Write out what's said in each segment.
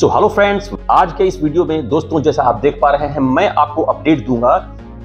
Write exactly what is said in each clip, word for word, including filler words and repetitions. So hello friends, आज के इस वीडियो में दोस्तों जैसा आप देख पा रहे हैं मैं आपको अपडेट दूंगा।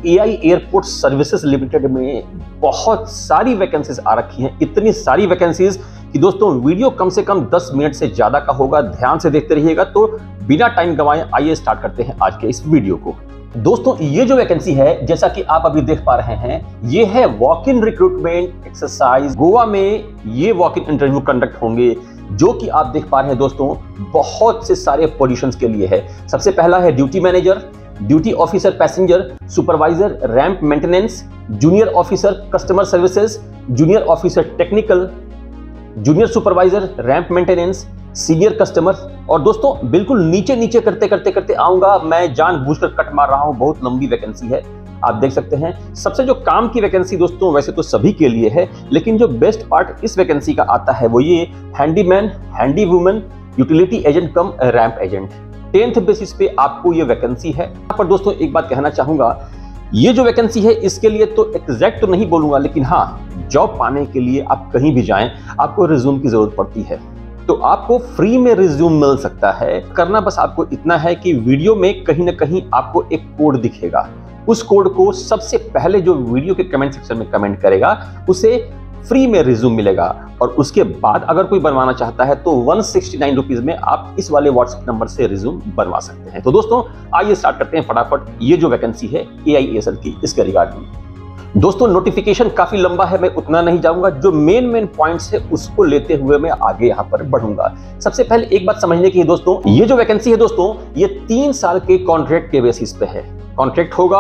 एआई एयरपोर्ट सर्विसेज लिमिटेड में बहुत सारी वैकेंसीज आ रखी हैं, इतनी सारी वैकेंसीज कि दोस्तों वीडियो कम से कम दस मिनट से ज्यादा का होगा, ध्यान से देखते रहिएगा। तो बिना टाइम गंवाए आइए स्टार्ट करते हैं आज के इस वीडियो को। दोस्तों ये जो वैकेंसी है जैसा कि आप अभी देख पा रहे हैं ये है walk in recruitment exercise. Goa में ये वॉक इन इंटरव्यू कंडक्ट होंगे जो कि आप देख पा रहे हैं दोस्तों बहुत से सारे पोजीशंस के लिए है। सबसे पहला है duty manager, duty officer passenger, supervisor ramp maintenance, junior officer customer services, junior officer technical, junior supervisor ramp maintenance, senior customer. और दोस्तों बिल्कुल नीचे नीचे करते करते करते आऊंगा, मैं जानबूझकर कट मार रहा हूं, बहुत लंबी वैकेंसी है आप देख सकते हैं। सबसे जो काम की वैकेंसी दोस्तों वैसे तो सभी के लिए है, लेकिन जो बेस्ट पार्ट इस वैकेंसी का आता है वो ये handyman, handy women, utility agent cum ramp agent, tenth basis पे आपको ये वैकेंसी है। यहाँ पर दोस्तों एक बात कहना चाहूंगा, ये जो वैकेंसी है इसके लिए तो एग्जैक्ट तो नहीं बोलूंगा, लेकिन हाँ जॉब पाने के लिए आप कहीं भी जाएं आपको रिज्यूम की जरूरत पड़ती है, तो आपको फ्री में रिज्यूम मिल सकता है। करना बस आपको इतना है कि वीडियो में कहीं ना कहीं आपको एक कोड दिखेगा, उस कोड को सबसे पहले जो वीडियो के कमेंट सेक्शन में कमेंट करेगा उसे फ्री में रिज्यूम मिलेगा। और उसके बाद अगर कोई बनवाना चाहता है तो एक सौ उनहत्तर रुपीस में आप इस वाले व्हाट्सएप नंबर से रिज्यूम बनवा सकते हैं। तो दोस्तों आइए स्टार्ट करते हैं फटाफट ये जो वैकेंसी है एआईएसएल की इसके रिगार्ड में। दोस्तों नोटिफिकेशन काफी लंबा है, मैं उतना नहीं जाऊंगा, जो मेन मेन पॉइंट्स है उसको लेते हुए मैं आगे यहाँ पर बढ़ूंगा। सबसे पहले एक बात समझने की है दोस्तों, ये जो वैकेंसी है दोस्तों ये तीन साल के कॉन्ट्रैक्ट के बेसिस पे है। कॉन्ट्रैक्ट होगा,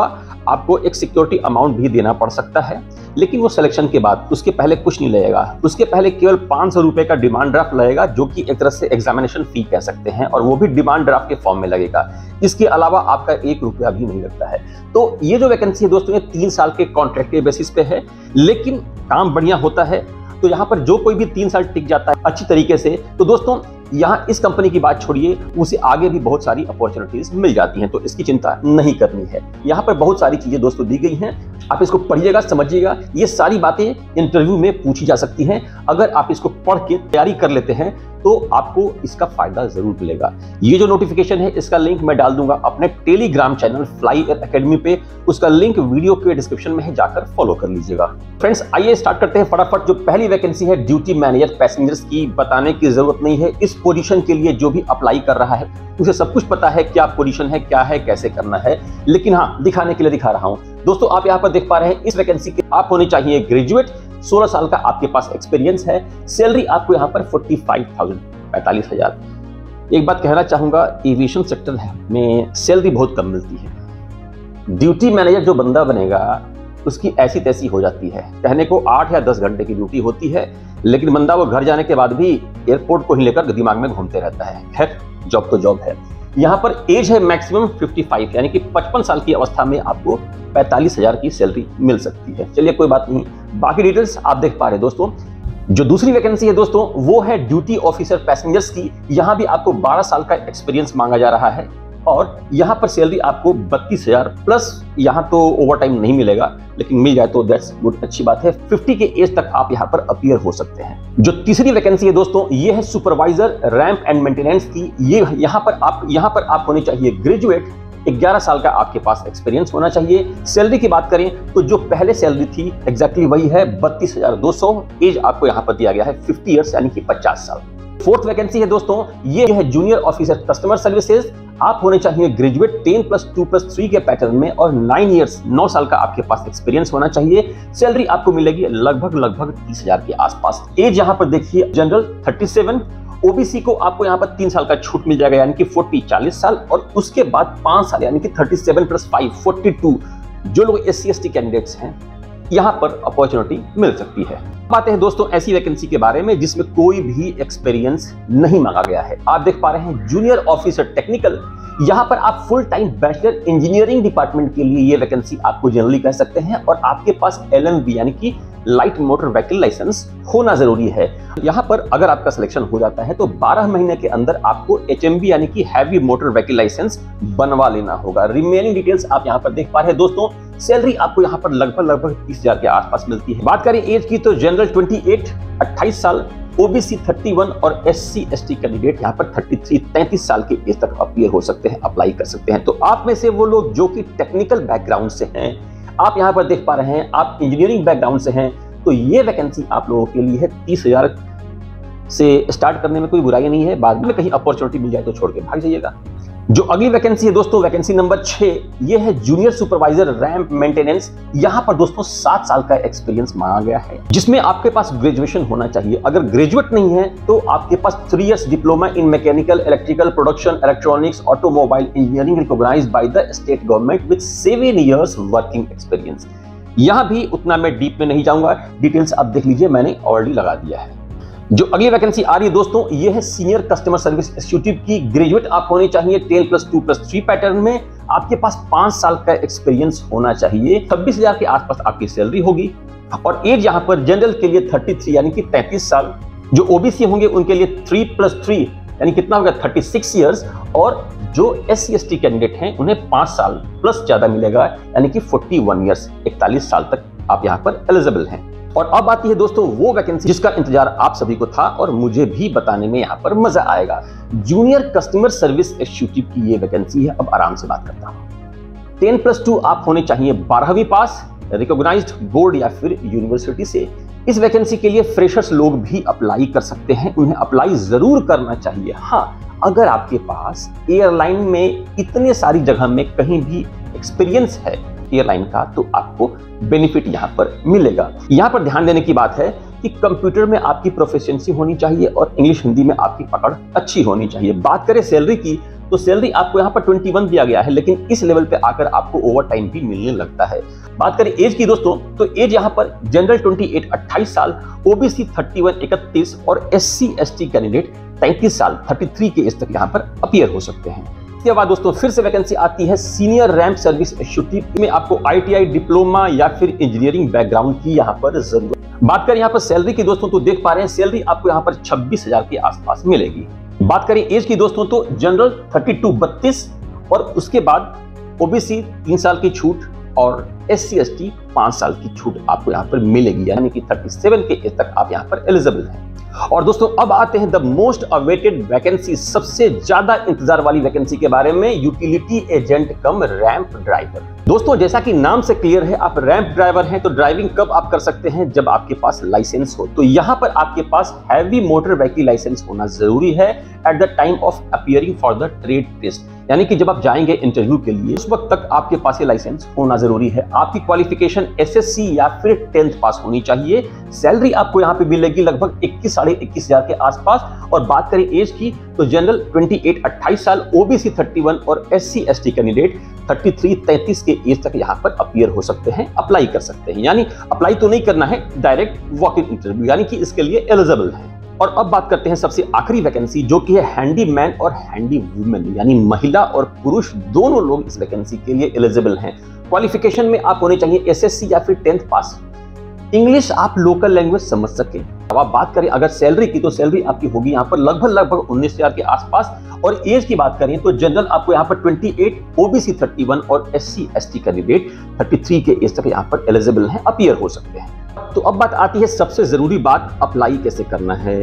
आपको एक सिक्योरिटी अमाउंट भी देना पड़ सकता है, लेकिन वो सिलेक्शन के बाद, उसके पहले कुछ नहीं लगेगा। उसके पहले केवल पाँच सौ रुपए का डिमांड ड्राफ्ट लगेगा जो कि एक तरह से एग्जामिनेशन फी कह सकते हैं, और वो भी डिमांड ड्राफ्ट के फॉर्म में लगेगा। इसके अलावा आपका एक रुपया भी नहीं लगता है। तो ये जो वैकेंसी है दोस्तों ये तीन साल के कॉन्ट्रैक्ट के बेसिस पे है, लेकिन काम बढ़िया होता है। तो यहाँ पर जो कोई भी तीन साल टिक जाता है अच्छी तरीके से, तो दोस्तों यहाँ इस कंपनी की बात छोड़िए, उसे आगे भी बहुत सारी अपॉर्चुनिटीज मिल जाती हैं, तो इसकी चिंता नहीं करनी है। यहाँ पर बहुत सारी चीजें दोस्तों दी गई हैं, आप इसको पढ़िएगा समझिएगा। ये सारी बातें इंटरव्यू में पूछी जा सकती हैं, अगर आप इसको पढ़ के तैयारी कर लेते हैं तो आपको इसका फायदा जरूर मिलेगा। ये जो नोटिफिकेशन है इसका लिंक मैं डाल दूंगा अपने टेलीग्राम चैनल फ्लाई एकेडमी पे, उसका लिंक वीडियो के डिस्क्रिप्शन में है, जाकर फॉलो कर लीजिएगा। फ्रेंड्स आइए स्टार्ट करते हैं फटाफट। जो पहली वैकेंसी है ड्यूटी मैनेजर पैसेंजर्स की बताने की जरूरत नहीं है, इस पोजीशन के लिए जो भी अप्लाई कर रहा है उसे सब कुछ पता है, क्या पोजीशन है, क्या है, कैसे करना है, लेकिन हाँ दिखाने के लिए दिखा रहा हूँ। दोस्तों आप यहाँ पर देख पा रहे हैं इस वैकेंसी के आप होने चाहिए ग्रेजुएट, सोलह साल का आपके पास एक्सपीरियंस है, सैलरी आपको यहाँ पर पैंतालीस हज़ार पैंतालीस हजार। एक बात कहना चाहूंगा, एविएशन सेक्टर में सैलरी बहुत कम मिलती है। ड्यूटी मैनेजर जो बंदा बनेगा उसकी ऐसी तैसी हो जाती है, कहने को आठ या दस घंटे की ड्यूटी होती है, लेकिन बंदा वो घर जाने के बाद भी एयरपोर्ट को ही लेकर दिमाग में घूमते रहता है। खैर जॉब तो जॉब है। यहाँ पर एज है मैक्सिमम पचपन, यानी कि पचपन साल की अवस्था में आपको पैंतालीस हजार की सैलरी मिल सकती है। चलिए कोई बात नहीं, बाकी डिटेल्स आप देख पा रहे हैं। दोस्तों जो दूसरी वैकेंसी है दोस्तों वो है ड्यूटी ऑफिसर पैसेंजर्स की। यहाँ भी आपको बारह साल का एक्सपीरियंस मांगा जा रहा है, और यहाँ पर सैलरी आपको बत्तीस हजार प्लस, यहाँ तो ओवर टाइम नहीं मिलेगा, लेकिन मिल जाए तो दैट्स गुड, अच्छी बात है। पचास के एज तक आप यहाँ पर अपीयर हो सकते हैं। जो तीसरी वैकेंसी है दोस्तों ये है सुपरवाइजर रैंप एंड मेंटेनेंस की। ये यहाँ पर आप यहाँ पर आप होने चाहिए ग्रेजुएट, ग्यारह साल का आपके पास एक्सपीरियंस होना चाहिए। सैलरी की बात करें तो जो पहले सैलरी थी एग्जैक्टली वही है बत्तीस हजार दो सौ, एज आपको यहाँ पर दिया गया है फिफ्टी ईयर्स यानी कि पचास साल। फोर्थ वैकेंसी है दोस्तों ये है जूनियर ऑफिसर कस्टमर सर्विसेज। आप होने चाहिए graduate, ten plus two plus three के पैटर्न में, और नाइन इयर्स नौ साल का आपके पास एक्सपीरियंस होना चाहिए। सैलरी आपको मिलेगी लगभग लगभग तीस हजार के आसपास। एज यहाँ पर देखिए जनरल सैंतीस, ओबीसी को आपको यहाँ पर तीन साल का छूट मिल जाएगा यानी कि चालीस साल, और उसके बाद पांच साल यानी कि सैंतीस प्लस फाइव बयालीस। जो लोग S C S T candidates हैं यहाँ पर अपॉर्चुनिटी मिल सकती है। बातें हैं दोस्तों ऐसी वैकेंसी के बारे में जिसमें कोई भी एक्सपीरियंस नहीं मांगा गया है। आप देख पा रहे हैं जूनियर ऑफिसर टेक्निकल, यहाँ पर आप full time bachelor engineering department के लिए ये वैकेंसी आपको जनरली कह सकते हैं, और आपके पास एल एम बी यानी कि लाइट मोटर व्हीकल लाइसेंस होना जरूरी है। यहाँ पर अगर आपका सिलेक्शन हो जाता है तो बारह महीने के अंदर आपको एच एम बी यानी कि हैवी मोटर व्हीकल लाइसेंस बनवा लेना होगा। रिमेनिंग डिटेल्स आप यहाँ पर देख पा रहे हैं दोस्तों। सैलरी आपको यहाँ पर लगभग लगभग तीस हजार के आसपास मिलती है। बात करें एज की तो जनरल अट्ठाईस, अट्ठाईस साल, ओबीसी इकतीस और एससी एसटी कैंडिडेट यहाँ पर तैंतीस साल की एज तक अपीयर हो सकते हैं, अप्लाई कर सकते हैं। तो आप में से वो लोग जो कि टेक्निकल बैकग्राउंड से हैं, आप यहाँ पर देख पा रहे हैं, आप इंजीनियरिंग बैकग्राउंड से हैं, तो ये वैकेंसी आप लोगों के लिए है। तीस हजार से स्टार्ट करने में कोई बुराई नहीं है, बाद में कहीं अपॉर्चुनिटी मिल जाए तो छोड़ के भाग जाइएगा। जो अगली वैकेंसी है दोस्तों, वैकेंसी नंबर छह, ये है जूनियर सुपरवाइजर रैंप मेंटेनेंस। यहाँ पर दोस्तों सात साल का एक्सपीरियंस मांगा गया है, जिसमें आपके पास ग्रेजुएशन होना चाहिए। अगर ग्रेजुएट नहीं है तो आपके पास three years diploma in mechanical, electrical, production, electronics, automobile engineering recognised by the state government with seven years working experience. यहाँ भी उतना मैं डीप में नहीं जाऊंगा, डिटेल्स आप देख लीजिए, मैंने ऑलरेडी लगा दिया है। जो अगली वैकेंसी आ रही है दोस्तों, ये है सीनियर कस्टमर सर्विस एग्जीक्यूटिव की। ग्रेजुएट आप होने चाहिए ten plus two plus three pattern में, आपके पास पांच साल का एक्सपीरियंस होना चाहिए। छब्बीस हजार के आसपास आपकी सैलरी होगी और एज यहाँ पर जनरल के लिए तैंतीस यानी कि तैंतीस साल। जो ओबीसी होंगे उनके लिए थ्री प्लस थ्री यानी कितना होगा, थर्टी सिक्स ईयर्स। और जो S C S T candidate हैं उन्हें पांच साल प्लस ज्यादा मिलेगा यानी कि फोर्टी वन ईयर्स, इकतालीस साल तक आप यहाँ पर एलिजिबल हैं। और अब आती है दोस्तों वो वैकेंसी जिसका इंतजार आप सभी को था और मुझे भी बताने में यहाँ पर मजा आएगा, जूनियर कस्टमर सर्विस एग्जीक्यूटिव की ये वैकेंसी है। अब आराम से बात करता हूँ। टेन प्लस टू आप होने चाहिए बारहवीं पास, रिकॉग्नाइज्ड बोर्ड या फिर यूनिवर्सिटी से। इस वैकेंसी के लिए फ्रेशर्स लोग भी अप्लाई कर सकते हैं, उन्हें अप्लाई जरूर करना चाहिए। हाँ, अगर आपके पास एयरलाइन में इतने सारी जगह में कहीं भी एक्सपीरियंस है एयरलाइन का, तो आपको बेनिफिट यहाँ पर मिलेगा। यहाँ पर ध्यान देने की बात है कि कंप्यूटर में आपकी प्रोफिशिएंसी होनी चाहिए और इंग्लिश हिंदी में आपकी पकड़ अच्छी होनी चाहिए। बात करें सैलरी की, तो सैलरी आपको यहाँ पर इक्कीस दिया गया है, लेकिन इस लेवल पे आकर आपको ओवर टाइम भी मिलने लगता है। बात करें एज की दोस्तों, तो एज यहाँ पर जनरल अट्ठाईस अट्ठाईस साल, ओबीसी इकतीस इकतीस और एससी एसटी कैंडिडेट तैंतीस साल तैंतीस के एज तक यहाँ पर अपीयर हो सकते हैं। इसके बाद दोस्तों फिर से वैकेंसी आती है सीनियर रैंप सर्विस एग्जीक्यूटिव में। आपको आईटीआई डिप्लोमा या फिर इंजीनियरिंग बैकग्राउंड की यहाँ पर जरूरत। बात करें यहाँ पर सैलरी की दोस्तों, तो देख पा रहे हैं सैलरी आपको यहाँ पर छब्बीस हजार के आसपास मिलेगी। बात करें एज की दोस्तों, तो जनरल थर्टी टू बत्तीस और उसके बाद ओबीसी तीन साल की छूट और एस सी एस टी पांच साल की छूट आपको यहाँ पर मिलेगी, यानी कि थर्टी सेवन के एज तक आप यहाँ पर एलिजिबल हैं। और दोस्तों अब आते हैं द मोस्ट अवेटेड वैकेंसी, सबसे ज्यादा इंतजार वाली वैकेंसी के बारे में, utility agent cum ramp driver. दोस्तों जैसा कि नाम से क्लियर है, आप रैंप ड्राइवर हैं, तो ड्राइविंग कब आप कर सकते हैं, जब आपके पास लाइसेंस हो। तो यहाँ पर आपके पास हैवी मोटर व्हीकल लाइसेंस होना जरूरी है at the time of appearing for the trade test, यानी कि जब आप जाएंगे इंटरव्यू के लिए उस वक्त तक आपके पास ये लाइसेंस होना जरूरी है। आपकी क्वालिफिकेशन एसएससी या फिर टेंथ पास होनी चाहिए। सैलरी आपको यहाँ पे मिलेगी लगभग इक्कीस साढ़े इक्कीस हजार के आसपास। और बात करें एज की, तो जनरल अट्ठाईस अट्ठाईस साल, ओबीसी इकतीस और एससी एसटी कैंडिडेट तैंतीस तैंतीस के एज तक यहाँ पर अपीयर हो सकते हैं, अप्लाई कर सकते हैं। यानी अप्लाई तो नहीं करना है, डायरेक्ट वॉक इन इंटरव्यू, यानी कि इसके लिए एलिजिबल है। और अब बात करते हैं सबसे आखिरी वैकेंसी, जो कि है हैंडीमैन और हैंडी वुमेन, यानी महिला और पुरुष दोनों लोग इस वैकेंसी के लिए एलिजिबल हैं। क्वालिफिकेशन में आप होने चाहिए एसएससी या फिर टेंथ पास, इंग्लिश आप लोकल लैंग्वेज समझ सके। अब आप बात करें अगर सैलरी की, तो सैलरी आपकी होगी यहाँ पर लगभग लगभग उन्नीस हजार के आसपास। और एज की बात करें, तो जनरल आपको यहाँ पर अट्ठाईस, ओबीसी इकतीस और एससी एसटी कैंडिडेट तैंतीस के एज तक यहाँ पर एलिजिबल हैं, अपीयर हो सकते हैं। तो अब बात आती है सबसे जरूरी बात, अप्लाई कैसे करना है,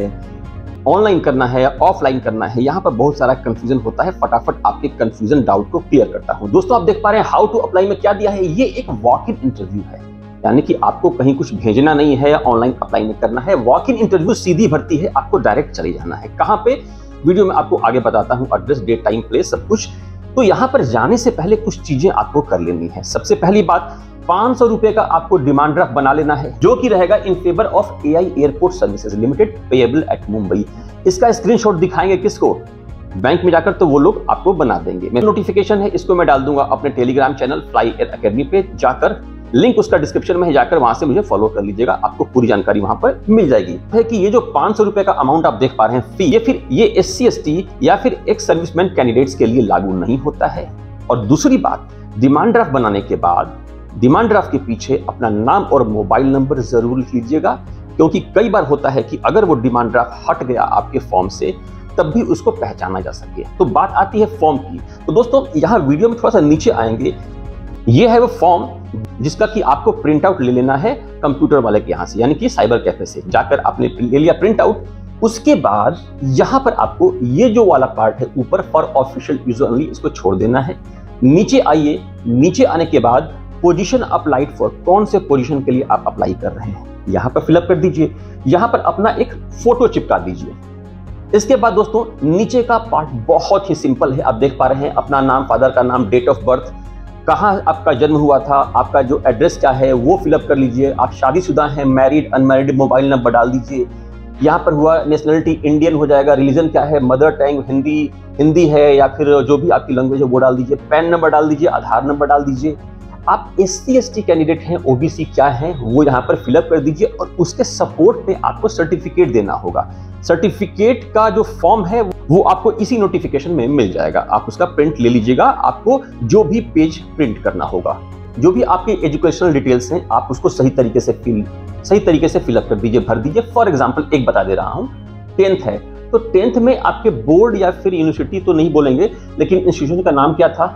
ऑनलाइन करना है, ऑफलाइन करना है। यहाँ पर बहुत सारा कंफ्यूजन होता है, फटाफट आपके कंफ्यूजन डाउट को क्लियर करता हूँ। दोस्तों आप देख पा रहे हैं हाउ टू अप्लाई में क्या दिया है, ये एक वॉक इन इंटरव्यू है, यानी कि आपको कहीं कुछ भेजना नहीं है, ऑनलाइन अप्लाई नहीं करना है। वॉक इन इंटरव्यू सीधी भर्ती है, आपको डायरेक्ट चले जाना है। कहाँ पे, वीडियो में आपको आगे बताता हूँ, एड्रेस, डेट, टाइम, प्लेस, सब कुछ। तो यहाँ पर जाने से पहले कुछ चीजें आपको कर लेनी है। सबसे पहली बात, पांच सौ रुपए का आपको डिमांड ड्राफ्ट बना लेना है, जो कि रहेगा in favour of A I airport services limited, payable at Mumbai. इसका स्क्रीनशॉट दिखाएंगे किसको, बैंक में जाकर, तो वो लोग आपको बना देंगे। मेरा नोटिफिकेशन है, इसको मैं डाल दूंगा अपने टेलीग्राम चैनल फ्लाई एकेडमी पे जाकर, लिंक उसका डिस्क्रिप्शन में जाकर वहां से मुझे फॉलो कर लीजिएगा, आपको पूरी जानकारी वहां पर मिल जाएगी। है कि ये जो पांच सौ रुपए का अमाउंट आप देख पा रहे हैं फी, ये फिर ये एस सी एस टी या फिर एक्स सर्विसमैन कैंडिडेट्स के लिए लागू नहीं होता है। और दूसरी बात, डिमांड ड्राफ्ट बनाने के बाद डिमांड ड्राफ्ट के पीछे अपना नाम और मोबाइल नंबर जरूर लिख लीजिएगा, क्योंकि कई बार होता है कि अगर वो डिमांड ड्राफ्ट हट गया आपके फॉर्म से, तब भी उसको पहचाना जा सके। तो बात आती है फॉर्म की, तो दोस्तों यहाँ वीडियो में थोड़ा सा नीचे आएंगे, ये है वो फॉर्म जिसका कि आपको प्रिंट आउट ले लेना है कंप्यूटर वाले के यहाँ से, यानी कि साइबर कैफे से जाकर आपने ले लिया प्रिंट आउट। उसके बाद यहाँ पर आपको ये जो वाला पार्ट है ऊपर फॉर ऑफिशियल यूजर ओनली, इसको छोड़ देना है। नीचे आइए, नीचे आने के बाद पोजीशन अप्लाइड फॉर, कौन से पोजीशन के लिए आप अप्लाई कर रहे हैं, यहाँ पर फिलअप कर दीजिए। यहाँ पर अपना एक फोटो चिपका दीजिए। इसके बाद दोस्तों नीचे का पार्ट बहुत ही सिंपल है, आप देख पा रहे हैं अपना नाम, फादर का नाम, डेट ऑफ बर्थ, कहाँ आपका जन्म हुआ था, आपका जो एड्रेस क्या है वो फिलअप कर लीजिए। आप शादीशुदा हैं, मैरिड, अनमैरिड, मोबाइल नंबर डाल दीजिए। यहाँ पर हुआ नेशनलिटी इंडियन हो जाएगा, रिलीजन क्या है, मदर टंग हिंदी हिंदी है या फिर जो भी आपकी लैंग्वेज है वो डाल दीजिए। पैन नंबर डाल दीजिए, आधार नंबर डाल दीजिए। आप S C S T candidate हैं, ओबीसी क्या है वो यहाँ पर फिलअप कर दीजिए। और उसके सपोर्ट में आपको सर्टिफिकेट देना होगा। सर्टिफिकेट का जो फॉर्म है वो आपको इसी नोटिफिकेशन में मिल जाएगा, आप उसका प्रिंट ले लीजिएगा। आपको जो भी पेज प्रिंट करना होगा, जो भी आपके एजुकेशनल डिटेल्स हैं, आप उसको सही तरीके से फिल सही तरीके से फिलअप कर दीजिए, भर दीजिए। फॉर एग्जाम्पल एक बता दे रहा हूँ, टेंथ है तो टेंथ में आपके बोर्ड या फिर यूनिवर्सिटी तो नहीं बोलेंगे, लेकिन इंस्टीट्यूशन का नाम क्या था,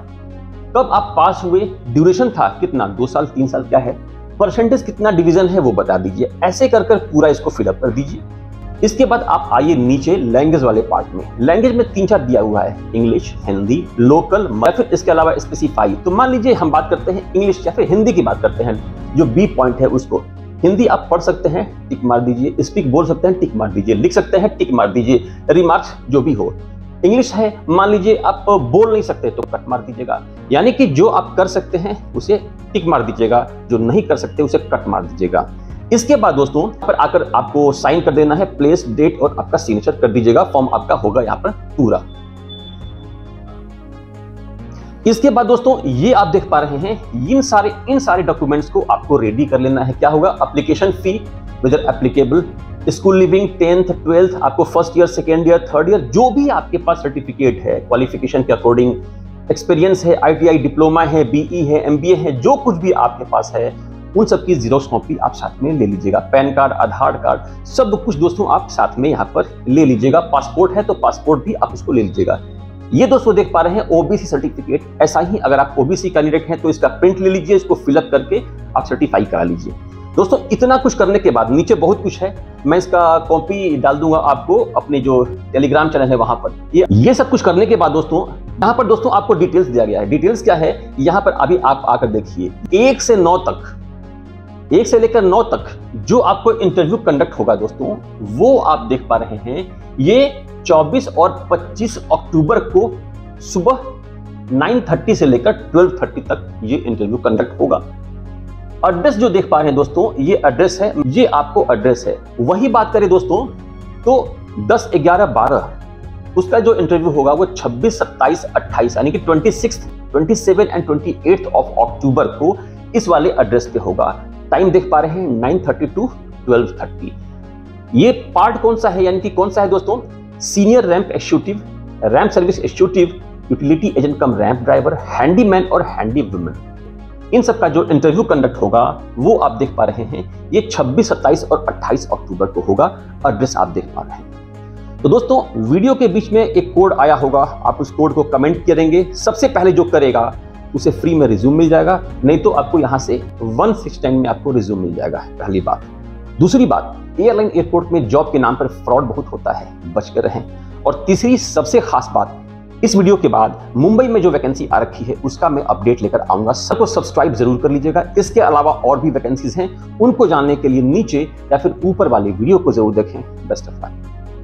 कब आप पास हुए, ड्यूरेशन था कितना, दो साल तीन साल क्या है, परसेंटेज कितना, डिवीजन है वो बता दीजिए। ऐसे कर कर पूरा इसको फिलअप कर दीजिए। इसके बाद आप आइए नीचे लैंग्वेज वाले पार्ट में। लैंग्वेज में तीन चार दिया हुआ है, इंग्लिश, हिंदी, लोकल या फिर इसके अलावा स्पेसिफाई। तो मान लीजिए हम बात करते हैं इंग्लिश या फिर हिंदी की बात करते हैं, जो बी पॉइंट है उसको। हिंदी आप पढ़ सकते हैं, टिक मार दीजिए। स्पीक बोल सकते हैं, टिक मार दीजिए। लिख सकते हैं, टिक मार दीजिए। रिमार्क्स जो भी हो। इंग्लिश है, मान लीजिए आप बोल नहीं सकते तो कट मार दीजिएगा, यानी कि जो आप कर सकते हैं उसे टिक मार दीजिएगा, जो नहीं कर सकते उसे कट मार दीजिएगा। इसके बाद दोस्तों यहाँ पर आकर आपको साइन कर देना है, प्लेस, डेट और आपका सिग्नेचर कर दीजिएगा। फॉर्म आपका होगा यहाँ पर पूरा। इसके बाद दोस्तों ये आप देख पा रहे हैं, इन सारे इन सारे डॉक्यूमेंट्स को आपको रेडी कर लेना है। क्या होगा, application fee, whether applicable, school leaving, tenth, twelfth, आपको first year, second year, third year, जो भी आपके पास सर्टिफिकेट है, क्वालिफिकेशन के अकॉर्डिंग, एक्सपीरियंस है, आईटीआई डिप्लोमा है, बीई है, एमबीए है, जो कुछ भी आपके पास है उन सब की जीरोस कॉपी आप साथ में ले लीजिएगा। पैन कार्ड, आधार कार्ड, सब कुछ दोस्तों आप साथ में यहाँ पर ले लीजिएगा। पासपोर्ट है तो पासपोर्ट भी आप उसको ले लीजिएगा। ये दोस्तों देख पा रहे हैं ओबीसी सर्टिफिकेट। ऐसा ही अगर आप ओबीसी कैंडिडेट हैं तो इसका प्रिंट ले लीजिए, इसको फिलअप करके आप सर्टिफाई करा लीजिए। दोस्तों इतना कुछ करने के बाद नीचे बहुत कुछ है, मैं इसका कॉपी डाल दूंगा आपको अपने जो टेलीग्राम चैनल है वहां पर। ये ये सब कुछ करने के बाद दोस्तों यहाँ पर दोस्तों आपको डिटेल्स दिया गया है। डिटेल्स क्या है यहाँ पर अभी आप आकर देखिए, एक से नौ तक, एक से लेकर नौ तक जो आपको इंटरव्यू कंडक्ट होगा दोस्तों वो आप देख पा रहे हैं। ये चौबीस और पच्चीस अक्टूबर को सुबह नाइन थर्टी से लेकर ट्वेल्व थर्टी तक ये इंटरव्यू कंडक्ट होगा। एड्रेस जो देख पा रहे हैं दोस्तों ये एड्रेस है, ये आपको एड्रेस है। वही बात करें दोस्तों तो दस, ग्यारह, बारह उसका जो इंटरव्यू होगा वो छब्बीस, सत्ताईस, अट्ठाईस यानी कि छब्बीस, सत्ताईस एंड अट्ठाईस ऑफ अक्टूबर को इस वाले एड्रेस पे होगा। टाइम देख पा रहे हैं नौ बजकर तीस टू बारह बजकर तीस। ये पार्ट कौन सा है, यानी कि कौन सा है दोस्तों, senior ramp executive, ramp service executive, utility agent cum ramp driver, handyman और हैंडी वुमेन, इन सब का जो इंटरव्यू कंडक्ट होगा वो आप देख पा रहे हैं। ये छब्बीस, सत्ताईस और अट्ठाईस अक्टूबर को होगा। एड्रेस आप देख पा रहे हैं। तो दोस्तों वीडियो के बीच में एक कोड आया होगा, आप उस कोड को कमेंट करेंगे। सबसे पहले जो करेगा उसे फ्री में रिज्यूम मिल जाएगा, नहीं तो आपको यहाँ से एक सौ उनहत्तर में आपको रिज्यूम मिल जाएगा। पहली बात। दूसरी बात, एयरलाइन एयरपोर्ट में जॉब के नाम पर फ्रॉड बहुत होता है, बच कर रहें। और तीसरी सबसे खास बात, इस वीडियो के बाद मुंबई में जो वैकेंसी आ रखी है उसका मैं अपडेट लेकर आऊंगा। सबको सब्सक्राइब जरूर कर लीजिएगा। इसके अलावा और भी वैकेंसीज हैं उनको जानने के लिए नीचे या फिर ऊपर वाले वीडियो को जरूर देखें। Best of luck.